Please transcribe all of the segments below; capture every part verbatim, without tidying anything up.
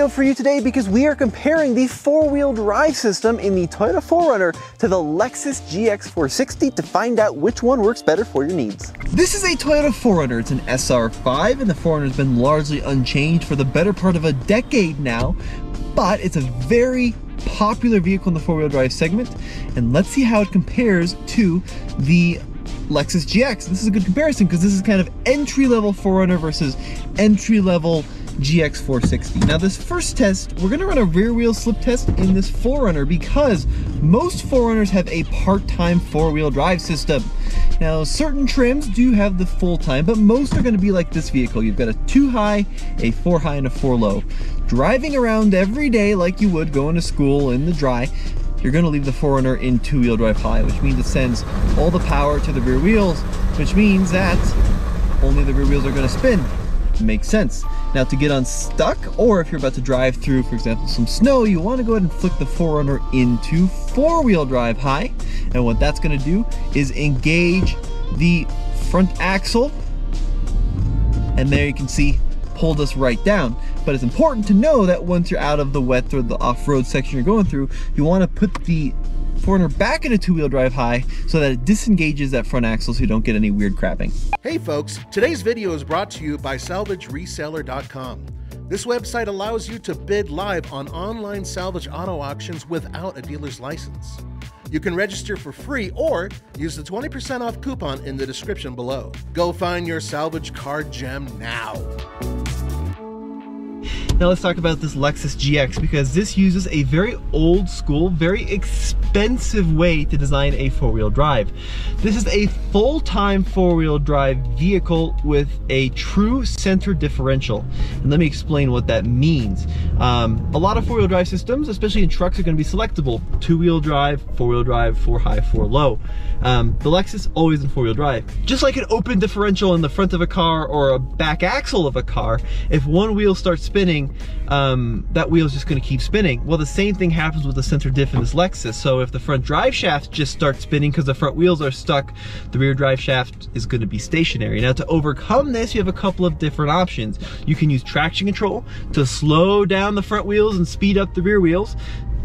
video for you today because we are comparing the four-wheel drive system in the Toyota four runner to the Lexus G X four sixty to find out which one works better for your needs. This is a Toyota four runner. It's an S R five, and the four runner has been largely unchanged for the better part of a decade now, but it's a very popular vehicle in the four-wheel drive segment, and let's see how it compares to the Lexus G X. This is a good comparison because this is kind of entry-level four runner versus entry-level G X four sixty. Now this first test, we're gonna run a rear wheel slip test in this four runner because most four runners have a part-time four-wheel drive system. Now certain trims do have the full-time, but most are gonna be like this vehicle. You've got a two high, a four high, and a four low. Driving around every day like you would going to school in the dry, you're gonna leave the four runner in two-wheel drive high, which means it sends all the power to the rear wheels, which means that only the rear wheels are gonna spin. Makes sense. Now to get unstuck, or if you're about to drive through, for example, some snow, you wanna go ahead and flick the four runner into four-wheel drive high. And what that's gonna do is engage the front axle. And there you can see, pulled us right down. But it's important to know that once you're out of the wet or the off-road section you're going through, you wanna put the four runner back into two-wheel drive high so that it disengages that front axle so you don't get any weird crabbing. Hey folks, today's video is brought to you by salvage reseller dot com. This website allows you to bid live on online salvage auto auctions without a dealer's license. You can register for free or use the twenty percent off coupon in the description below. Go find your salvage car gem now. Now let's talk about this Lexus G X, because this uses a very old school, very expensive way to design a four-wheel drive. This is a full-time four-wheel drive vehicle with a true center differential. And let me explain what that means. Um, a lot of four-wheel drive systems, especially in trucks, are gonna be selectable. Two-wheel drive, four-wheel drive, four high, four low. Um, the Lexus always in four-wheel drive. Just like an open differential in the front of a car or a back axle of a car, if one wheel starts spinning, Um, that wheel's just gonna keep spinning. Well, the same thing happens with the center diff in this Lexus. So if the front drive shaft just starts spinning because the front wheels are stuck, the rear drive shaft is gonna be stationary. Now to overcome this, you have a couple of different options. You can use traction control to slow down the front wheels and speed up the rear wheels.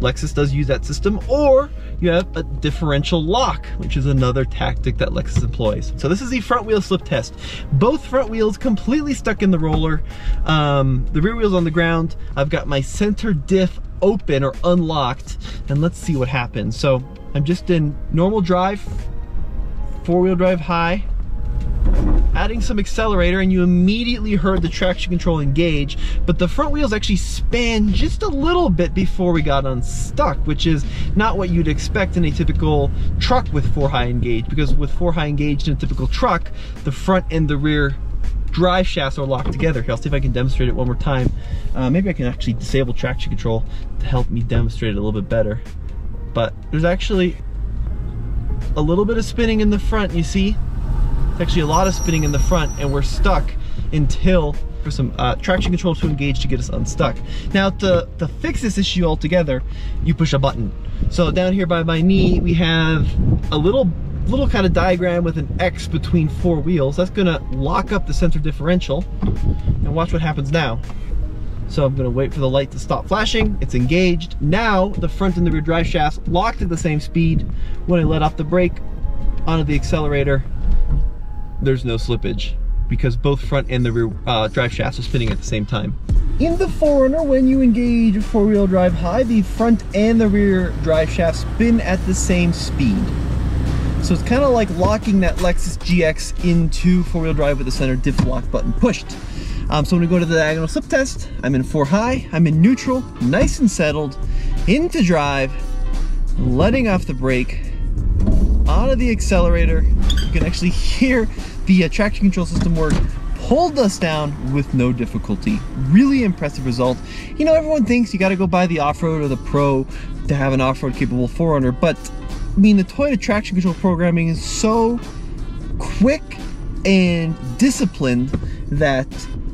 Lexus does use that system, or you have a differential lock, which is another tactic that Lexus employs. So this is the front wheel slip test. Both front wheels completely stuck in the roller, um, the rear wheels on the ground. I've got my center diff open or unlocked, and let's see what happens. So I'm just in normal drive, four-wheel drive high, adding some accelerator, and you immediately heard the traction control engage, but the front wheels actually span just a little bit before we got unstuck, which is not what you'd expect in a typical truck with four high engaged, because with four high engaged in a typical truck, the front and the rear drive shafts are locked together. Here, I'll see if I can demonstrate it one more time. Uh, maybe I can actually disable traction control to help me demonstrate it a little bit better. But there's actually a little bit of spinning in the front, you see? Actually a lot of spinning in the front, and we're stuck until for some uh, traction control to engage to get us unstuck. Now to, to fix this issue altogether, you push a button. So down here by my knee, we have a little little kind of diagram with an X between four wheels. That's gonna lock up the center differential, and watch what happens now. So I'm gonna wait for the light to stop flashing. It's engaged. Now the front and the rear drive shafts locked at the same speed. When I let off the brake, onto the accelerator, there's no slippage because both front and the rear uh, drive shafts are spinning at the same time. In the four runner, when you engage four-wheel drive high, the front and the rear drive shafts spin at the same speed. So it's kind of like locking that Lexus G X into four-wheel drive with the center diff lock button pushed. Um, so when we go to the diagonal slip test, I'm in four high, I'm in neutral, nice and settled, into drive, letting off the brake, onto the accelerator. You can actually hear the uh, traction control system work, pulled us down with no difficulty. Really impressive result. You know, everyone thinks you gotta go buy the Off-Road or the Pro to have an Off-Road capable four runner, but I mean, the Toyota traction control programming is so quick and disciplined that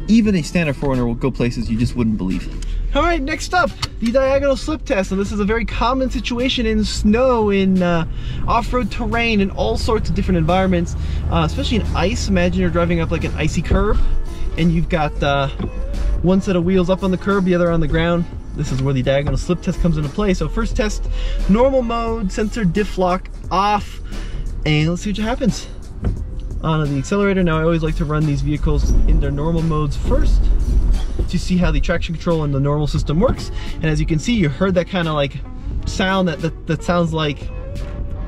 even a standard four runner will go places you just wouldn't believe. All right, next up, the diagonal slip test. And this is a very common situation in snow, in uh, off-road terrain, in all sorts of different environments, uh, especially in ice. Imagine you're driving up like an icy curb, and you've got uh, one set of wheels up on the curb, the other on the ground. This is where the diagonal slip test comes into play. So first test, normal mode, sensor diff lock off, and let's see what happens. On the accelerator, now I always like to run these vehicles in their normal modes first to see how the traction control and the normal system works. And as you can see, you heard that kind of like sound that, that, that sounds like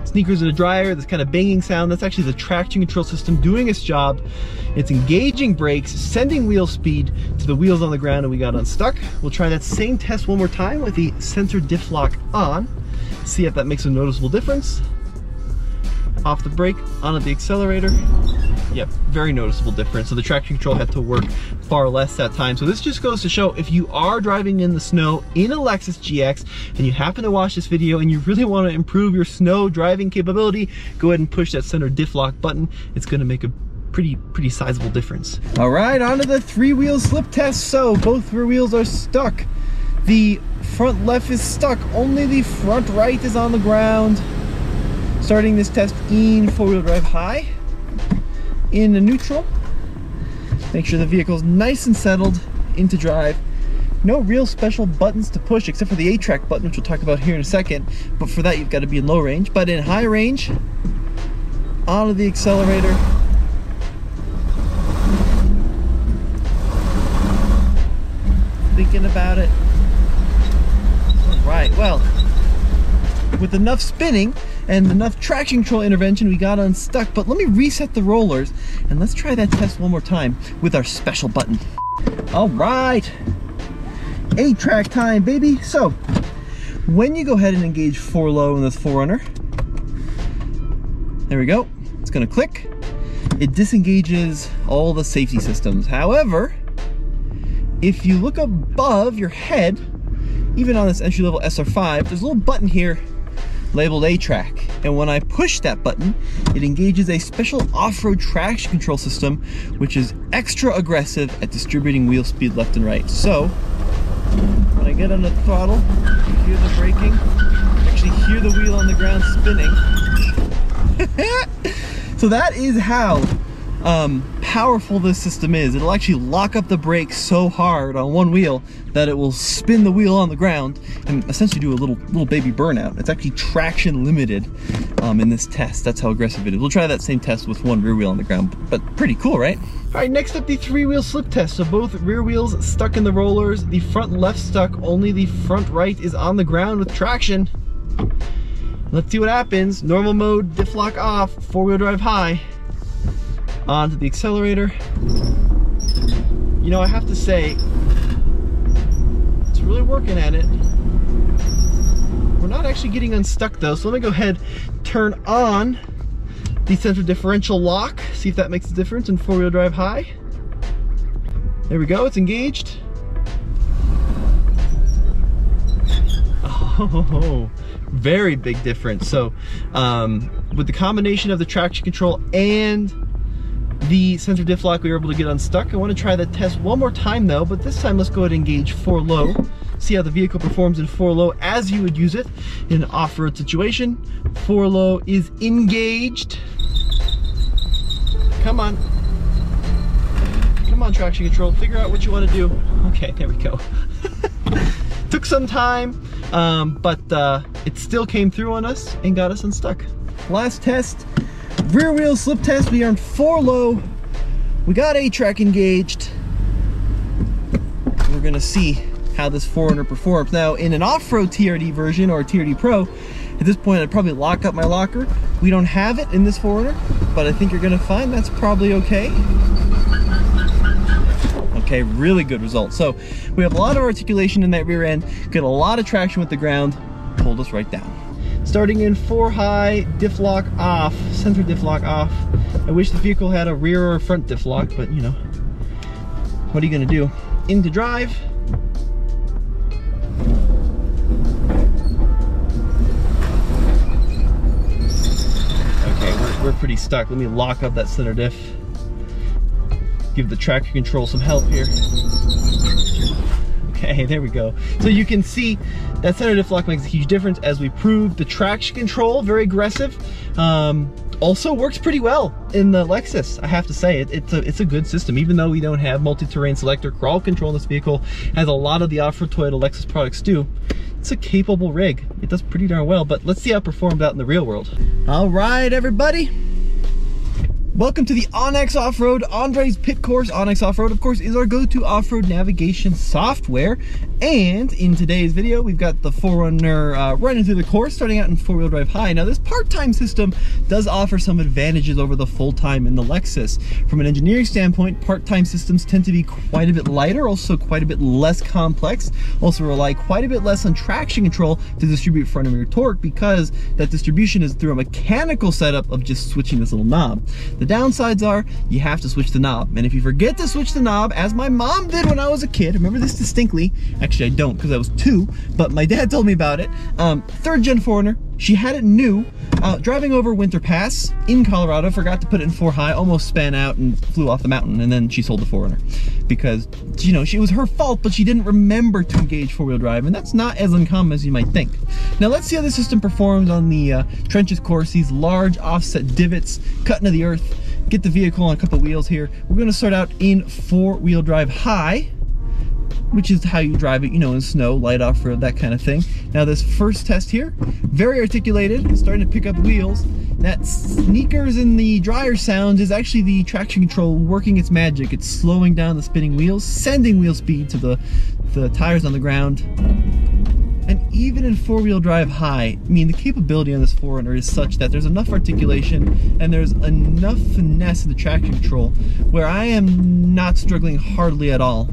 sneakers in a dryer, this kind of banging sound. That's actually the traction control system doing its job. It's engaging brakes, sending wheel speed to the wheels on the ground, and we got unstuck. We'll try that same test one more time with the sensor diff lock on, see if that makes a noticeable difference. Off the brake, on at the accelerator. Yep, very noticeable difference. So the traction control had to work far less that time. So this just goes to show, if you are driving in the snow in a Lexus G X and you happen to watch this video and you really want to improve your snow driving capability, go ahead and push that center diff lock button. It's going to make a pretty, pretty sizable difference. All right, on to the three-wheel slip test. So both rear wheels are stuck. The front left is stuck. Only the front right is on the ground. Starting this test in four-wheel drive high, in the neutral. Make sure the vehicle's nice and settled into drive. No real special buttons to push except for the A TRAC button, which we'll talk about here in a second. But for that, you've got to be in low range. But in high range, onto the accelerator. Thinking about it. All right, well, with enough spinning and enough traction control intervention, we got unstuck. But let me reset the rollers and let's try that test one more time with our special button. All right, A TRAC time, baby. So when you go ahead and engage four low in this four runner, there we go, it's gonna click. It disengages all the safety systems. However, if you look above your head, even on this entry-level S R five, there's a little button here labeled A TRAC, and when I push that button, it engages a special off-road traction control system, which is extra aggressive at distributing wheel speed left and right. So when I get on the throttle, you hear the braking, you actually hear the wheel on the ground spinning. So that is how um, powerful this system is. It'll actually lock up the brake so hard on one wheel that it will spin the wheel on the ground and essentially do a little little baby burnout. It's actually traction limited um, in this test. That's how aggressive it is. We'll try that same test with one rear wheel on the ground, but pretty cool, right? All right, next up, the three-wheel slip test. So both rear wheels stuck in the rollers, the front left stuck, only the front right is on the ground with traction. Let's see what happens. Normal mode, diff lock off, four-wheel drive high. Onto the accelerator. You know, I have to say, it's really working at it. We're not actually getting unstuck though, so let me go ahead, turn on the center differential lock, see if that makes a difference in four-wheel drive high. There we go, it's engaged. Oh, very big difference. So um, with the combination of the traction control and the sensor diff lock, we were able to get unstuck. I want to try the test one more time though, but this time let's go ahead and engage four low. See how the vehicle performs in four low as you would use it in an off-road situation. Four low is engaged. Come on. Come on, traction control. Figure out what you want to do. Okay, there we go. Took some time, um, but uh, it still came through on us and got us unstuck. Last test. Rear wheel slip test, we are in four low. We got A TRAC engaged. We're gonna see how this four runner performs. Now, in an off-road T R D version or T R D Pro, at this point I'd probably lock up my locker. We don't have it in this four runner, but I think you're gonna find that's probably okay. Okay, really good result. So we have a lot of articulation in that rear end, get a lot of traction with the ground, pulled us right down. Starting in four high, diff lock off, center diff lock off. I wish the vehicle had a rear or front diff lock, but you know, what are you gonna do? Into drive. Okay, we're, we're pretty stuck. Let me lock up that center diff. Give the traction control some help here. Okay, there we go. So you can see that center diff lock makes a huge difference, as we proved. The traction control, very aggressive. Um, also works pretty well in the Lexus, I have to say. It, it's, a, it's a good system, even though we don't have multi-terrain select or crawl control in this vehicle, as a lot of the off-road Toyota Lexus products do. It's a capable rig. It does pretty darn well, but let's see how it performed out in the real world. All right, everybody. Welcome to the OnX Off-Road, Andre's Pit Course. OnX Off-Road, of course, is our go-to off-road navigation software. And in today's video, we've got the four runner uh, running through the course, starting out in four-wheel drive high. Now, this part-time system does offer some advantages over the full-time in the Lexus. From an engineering standpoint, part-time systems tend to be quite a bit lighter, also quite a bit less complex, also rely quite a bit less on traction control to distribute front and rear torque, because that distribution is through a mechanical setup of just switching this little knob. The downsides are you have to switch the knob, and if you forget to switch the knob, as my mom did when I was a kid, remember this distinctly, actually I don't because I was two, but my dad told me about it, um, third gen four runner, she had it new, uh, driving over Winter Pass in Colorado, forgot to put it in four high, almost span out and flew off the mountain, and then she sold the four runner because, you know, she, it was her fault, but she didn't remember to engage four wheel drive, and that's not as uncommon as you might think. Now let's see how the system performs on the uh, trenches course, these large offset divots cut into the earth. Get the vehicle on a couple wheels here. We're gonna start out in four-wheel drive high, which is how you drive it, you know, in snow, light off-road, that kind of thing. Now this first test here, very articulated, starting to pick up wheels. That sneakers in the dryer sound is actually the traction control working its magic. It's slowing down the spinning wheels, sending wheel speed to the, the tires on the ground. And even in four-wheel drive high, I mean, the capability on this four runner is such that there's enough articulation and there's enough finesse in the traction control where I am not struggling hardly at all.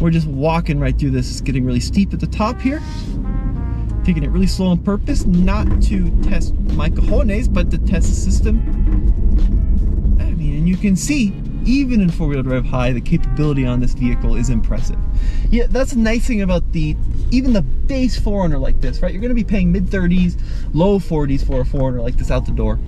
We're just walking right through this. It's getting really steep at the top here. Taking it really slow on purpose, not to test my cojones, but to test the system. I mean, and you can see, even in four-wheel drive high, the capability on this vehicle is impressive. Yeah, that's the nice thing about the, even the base four runner like this, right? You're gonna be paying mid thirties, low forties for a four runner like this out the door.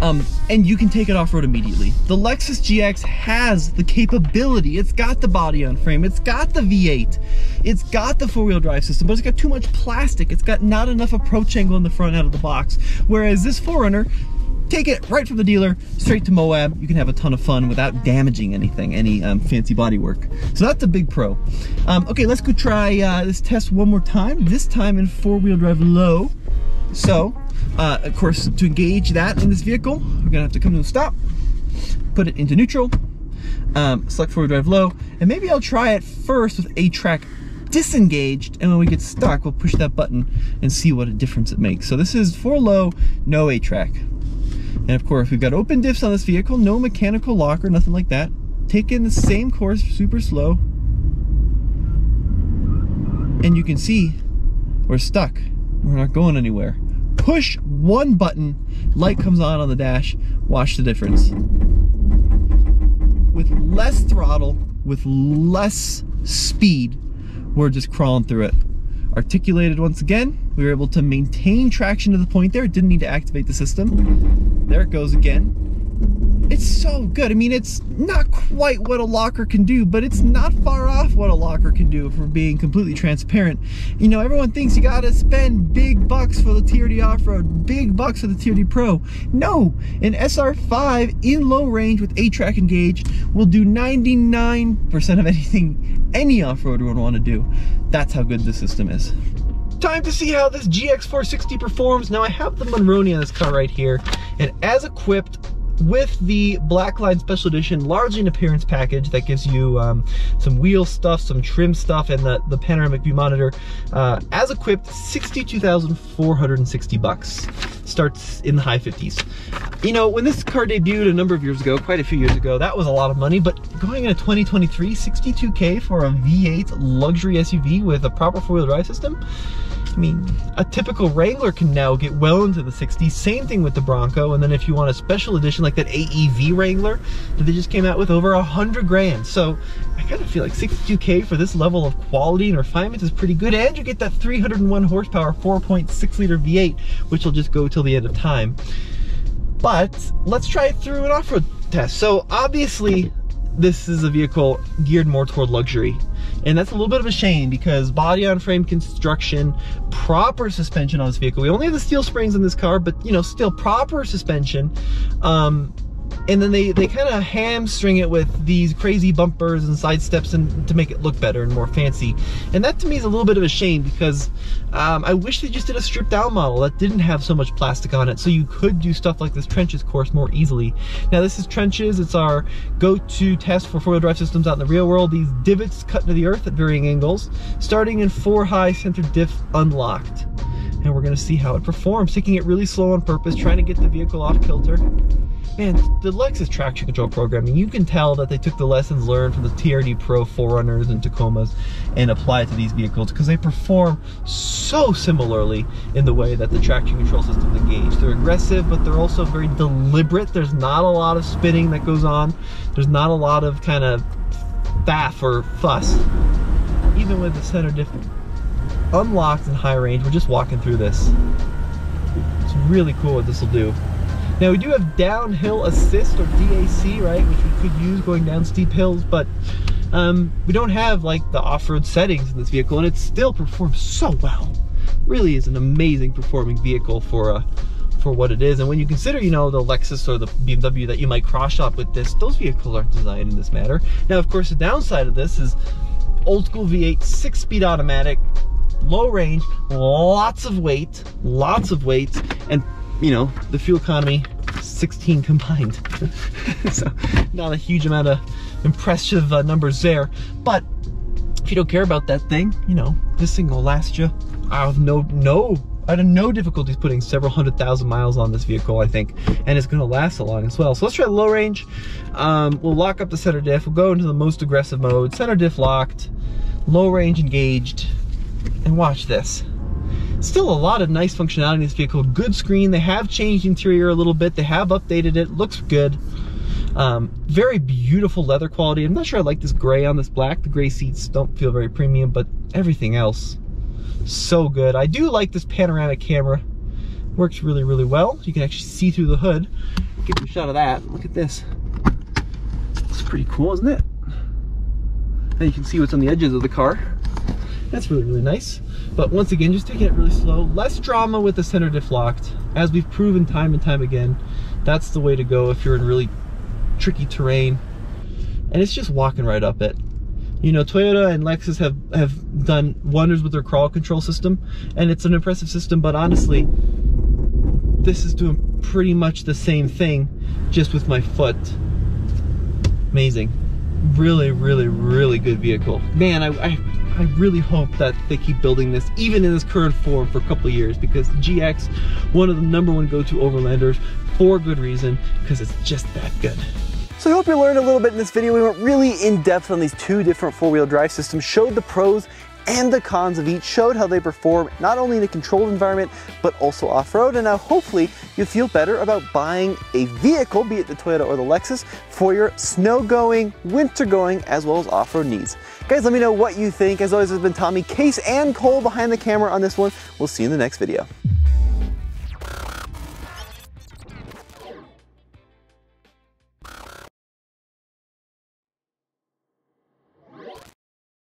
Um, and you can take it off-road immediately. The Lexus G X has the capability. It's got the body on frame, it's got the V eight, it's got the four-wheel drive system, but it's got too much plastic. It's got not enough approach angle in the front out of the box. Whereas this four runner, take it right from the dealer, straight to Moab. You can have a ton of fun without damaging anything, any um, fancy bodywork. So that's a big pro. Um, okay, let's go try uh, this test one more time, this time in four-wheel drive low. So, uh, of course, to engage that in this vehicle, we're gonna have to come to a stop, put it into neutral, um, select four-wheel drive low, and maybe I'll try it first with A track disengaged, and when we get stuck, we'll push that button and see what a difference it makes. So this is four low, no A track. And of course, we've got open diffs on this vehicle, no mechanical locker, nothing like that. Taking the same course, super slow. And you can see we're stuck. We're not going anywhere. Push one button, light comes on on the dash, watch the difference. With less throttle, with less speed, we're just crawling through it. Articulated once again, we were able to maintain traction to the point there. It didn't need to activate the system. There it goes again. It's so good. I mean, it's not quite what a locker can do, but it's not far off what a locker can do, if we're being completely transparent. You know, everyone thinks you gotta spend big bucks for the T R D Off-Road, big bucks for the T R D Pro. No, an S R five in low range with A track engaged will do ninety-nine percent of anything any off-roader would want to do. That's how good this system is. Time to see how this G X four sixty performs. Now I have the Monroney on this car right here, and as equipped with the Black Line Special Edition, largely an appearance package that gives you um, some wheel stuff, some trim stuff, and the, the panoramic view monitor. Uh, as equipped, sixty-two thousand four hundred sixty bucks. Starts in the high fifties. You know, when this car debuted a number of years ago, quite a few years ago, that was a lot of money, but going into twenty twenty-three, sixty-two K for a V eight luxury S U V with a proper four-wheel drive system? I mean, a typical Wrangler can now get well into the sixties, same thing with the Bronco, and then if you want a special edition like that A E V Wrangler that they just came out with, over a hundred grand. So I kind of feel like sixty-two K for this level of quality and refinement is pretty good, and you get that three hundred and one horsepower four point six liter V eight, which will just go till the end of time. But let's try it through an off-road test. So obviously, this is a vehicle geared more toward luxury. And that's a little bit of a shame because body on frame construction, proper suspension on this vehicle. We only have the steel springs in this car, but you know, still proper suspension. Um, and then they, they kind of hamstring it with these crazy bumpers and side steps and to make it look better and more fancy. And that to me is a little bit of a shame because um, I wish they just did a stripped down model that didn't have so much plastic on it, so you could do stuff like this Trenches course more easily. Now this is Trenches, it's our go-to test for four-wheel drive systems out in the real world. These divots cut into the earth at varying angles, starting in four high, center diff unlocked. And we're gonna see how it performs, taking it really slow on purpose, trying to get the vehicle off kilter. Man, the Lexus traction control programming, you can tell that they took the lessons learned from the T R D Pro four runners and Tacomas and applied it to these vehicles because they perform so similarly in the way that the traction control systems engage. They're aggressive, but they're also very deliberate. There's not a lot of spinning that goes on. There's not a lot of kind of faff or fuss. Even with the center diff unlocked in high range, we're just walking through this. It's really cool what this will do. Now we do have downhill assist, or D A C, right, which we could use going down steep hills, but um, we don't have like the off-road settings in this vehicle, and it still performs so well. Really is an amazing performing vehicle for a for what it is. And when you consider, you know, the Lexus or the B M W that you might cross shop with this, those vehicles aren't designed in this manner. Now of course the downside of this is old school V eight, six-speed automatic, low range, lots of weight, lots of weight, and you know, the fuel economy, sixteen combined. So not a huge amount of impressive uh, numbers there, but if you don't care about that thing, you know, this thing will last you. I have no, no, I had no difficulties putting several hundred thousand miles on this vehicle, I think, and it's gonna last a long as well. So let's try the low range. Um, we'll lock up the center diff. We'll go into the most aggressive mode, center diff locked, low range engaged, and watch this. Still a lot of nice functionality in this vehicle. Good screen. They have changed the interior a little bit. They have updated it. Looks good. Um, very beautiful leather quality. I'm not sure I like this gray on this black. The gray seats don't feel very premium, but everything else, so good. I do like this panoramic camera. Works really, really well. You can actually see through the hood. Give you a shot of that. Look at this. It's pretty cool, isn't it? Now you can see what's on the edges of the car. That's really, really nice. But once again, just taking it really slow. Less drama with the center diff locked. As we've proven time and time again, that's the way to go if you're in really tricky terrain. And it's just walking right up it. You know, Toyota and Lexus have, have done wonders with their crawl control system, and it's an impressive system, but honestly, this is doing pretty much the same thing, just with my foot. Amazing. Really, really, really good vehicle. Man, I... I I really hope that they keep building this, even in this current form, for a couple of years, because the G X, one of the number one go-to overlanders, for good reason, because it's just that good. So I hope you learned a little bit in this video. We went really in depth on these two different four-wheel drive systems, showed the pros and the cons of each, showed how they perform not only in a controlled environment, but also off-road. And now hopefully you feel better about buying a vehicle, be it the Toyota or the Lexus, for your snow-going, winter-going, as well as off-road needs. Guys, let me know what you think. As always, it's been Tommy, Case, and Cole behind the camera on this one. We'll see you in the next video.